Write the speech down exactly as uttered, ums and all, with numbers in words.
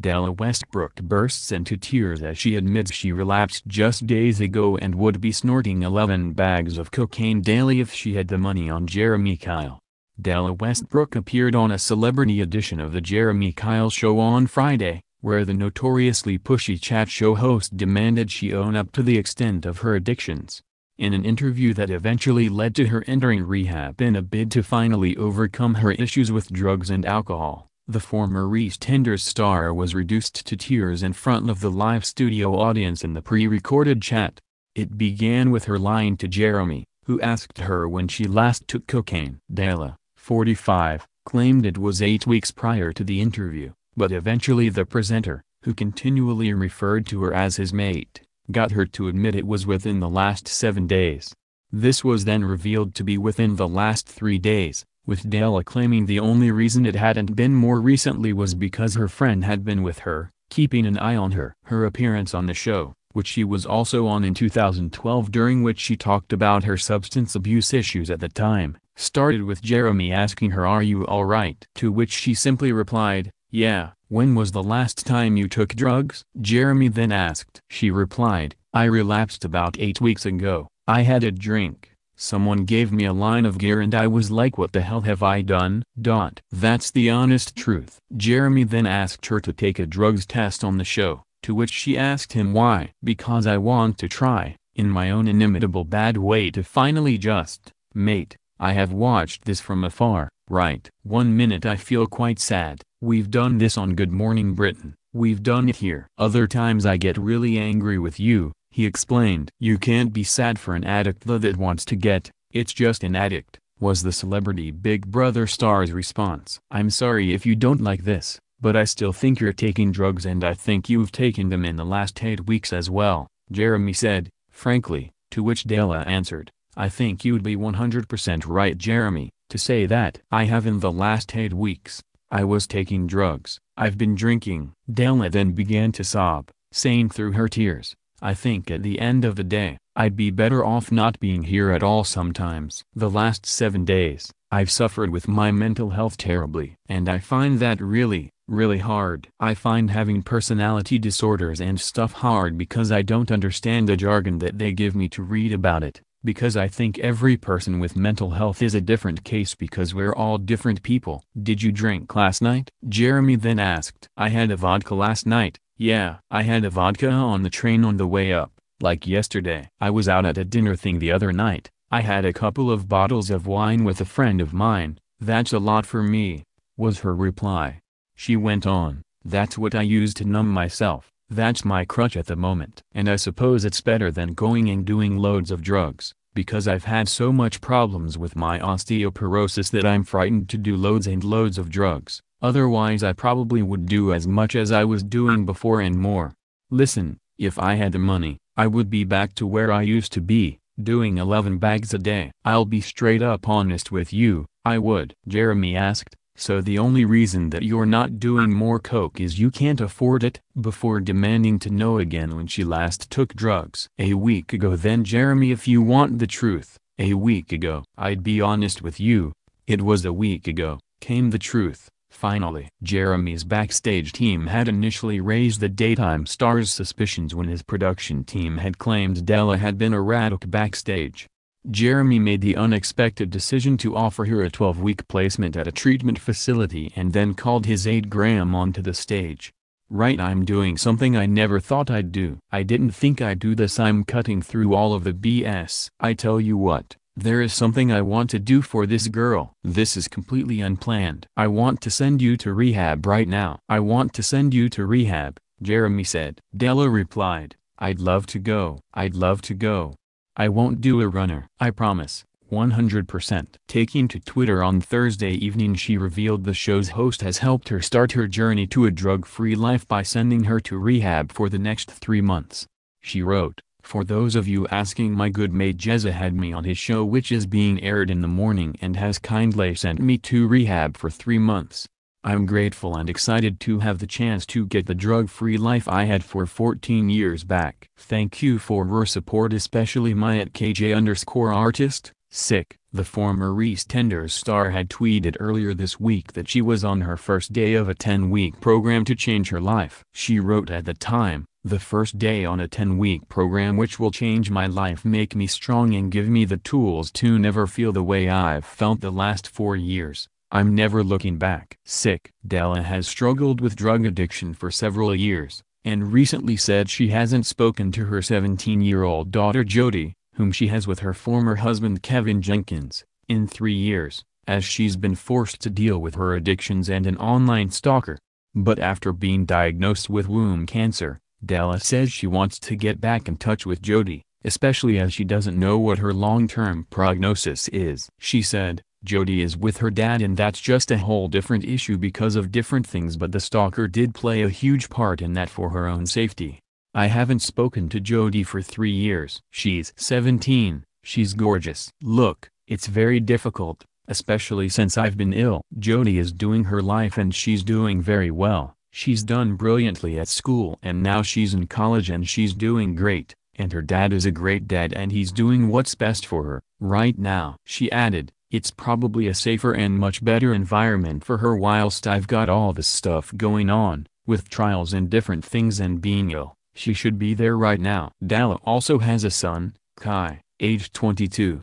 Della Westbrook bursts into tears as she admits she relapsed just days ago and would be snorting eleven bags of cocaine daily if she had the money on Jeremy Kyle. Della Westbrook appeared on a celebrity edition of the Jeremy Kyle show on Friday, where the notoriously pushy chat show host demanded she own up to the extent of her addictions. In an interview that eventually led to her entering rehab in a bid to finally overcome her issues with drugs and alcohol, the former EastEnders star was reduced to tears in front of the live studio audience in the pre-recorded chat. It began with her lying to Jeremy, who asked her when she last took cocaine. Della, forty-five, claimed it was eight weeks prior to the interview, but eventually the presenter, who continually referred to her as his mate, got her to admit it was within the last seven days. This was then revealed to be within the last three days, with Della claiming the only reason it hadn't been more recently was because her friend had been with her, keeping an eye on her. Her appearance on the show, which she was also on in two thousand twelve, during which she talked about her substance abuse issues at the time, started with Jeremy asking her, "Are you all right?" To which she simply replied, "Yeah, when was the last time you took drugs?" Jeremy then asked. She replied, "I relapsed about eight weeks ago. I had a drink. Someone gave me a line of gear and I was like, what the hell have I done? Dot. That's the honest truth." Jeremy then asked her to take a drugs test on the show, to which she asked him why. "Because I want to try, in my own inimitable bad way, to finally just, mate, I have watched this from afar, right? One minute I feel quite sad. We've done this on Good Morning Britain. We've done it here. Other times I get really angry with you," he explained. "You can't be sad for an addict that wants to get, it's just an addict," was the Celebrity Big Brother star's response. "I'm sorry if you don't like this, but I still think you're taking drugs and I think you've taken them in the last eight weeks as well," Jeremy said, frankly, to which Della answered, "I think you'd be one hundred percent right, Jeremy, to say that. I have in the last eight weeks. I was taking drugs. I've been drinking." Della then began to sob, saying through her tears, "I think at the end of the day, I'd be better off not being here at all sometimes. The last seven days, I've suffered with my mental health terribly. And I find that really, really hard. I find having personality disorders and stuff hard because I don't understand the jargon that they give me to read about it, because I think every person with mental health is a different case because we're all different people." "Did you drink last night?" Jeremy then asked. "I had a vodka last night. Yeah, I had a vodka on the train on the way up, like yesterday. I was out at a dinner thing the other night. I had a couple of bottles of wine with a friend of mine. That's a lot for me," was her reply. She went on, "That's what I use to numb myself. That's my crutch at the moment. And I suppose it's better than going and doing loads of drugs, because I've had so much problems with my osteoporosis that I'm frightened to do loads and loads of drugs. Otherwise I probably would do as much as I was doing before and more. Listen, if I had the money, I would be back to where I used to be, doing eleven bags a day. I'll be straight up honest with you, I would." Jeremy asked, "So the only reason that you're not doing more coke is you can't afford it?" before demanding to know again when she last took drugs. "A week ago then, Jeremy, if you want the truth. A week ago. I'd be honest with you. It was a week ago," came the truth. Finally, Jeremy's backstage team had initially raised the daytime star's suspicions when his production team had claimed Della had been erratic backstage. Jeremy made the unexpected decision to offer her a twelve-week placement at a treatment facility and then called his aide Graham onto the stage. "Right, I'm doing something I never thought I'd do. I didn't think I'd do this. I'm cutting through all of the B S. I tell you what. There is something I want to do for this girl. This is completely unplanned. I want to send you to rehab right now. I want to send you to rehab," Jeremy said. Della replied, "I'd love to go. I'd love to go. I won't do a runner. I promise, one hundred percent. Taking to Twitter on Thursday evening, she revealed the show's host has helped her start her journey to a drug-free life by sending her to rehab for the next three months. She wrote, "For those of you asking, my good mate Jezza had me on his show, which is being aired in the morning, and has kindly sent me to rehab for three months. I'm grateful and excited to have the chance to get the drug-free life I had for fourteen years back. Thank you for your support, especially my at K J underscore artist, sick, The former EastEnders star had tweeted earlier this week that she was on her first day of a ten-week program to change her life. She wrote at the time, "The first day on a ten-week program which will change my life, make me strong and give me the tools to never feel the way I've felt the last four years. I'm never looking back." Sick. Della has struggled with drug addiction for several years, and recently said she hasn't spoken to her seventeen-year-old daughter Jody, whom she has with her former husband Kevin Jenkins, in three years, as she's been forced to deal with her addictions and an online stalker. But after being diagnosed with womb cancer, Della says she wants to get back in touch with Jody, especially as she doesn't know what her long-term prognosis is. She said, "Jody is with her dad and that's just a whole different issue because of different things, but the stalker did play a huge part in that for her own safety. I haven't spoken to Jody for three years. She's seventeen, she's gorgeous. Look, it's very difficult, especially since I've been ill." Jody is doing her life and she's doing very well. She's done brilliantly at school and now she's in college and she's doing great, and her dad is a great dad and he's doing what's best for her right now. She added, "It's probably a safer and much better environment for her whilst I've got all this stuff going on, with trials and different things and being ill. She should be there right now." Dalla also has a son, Kai, age twenty-two,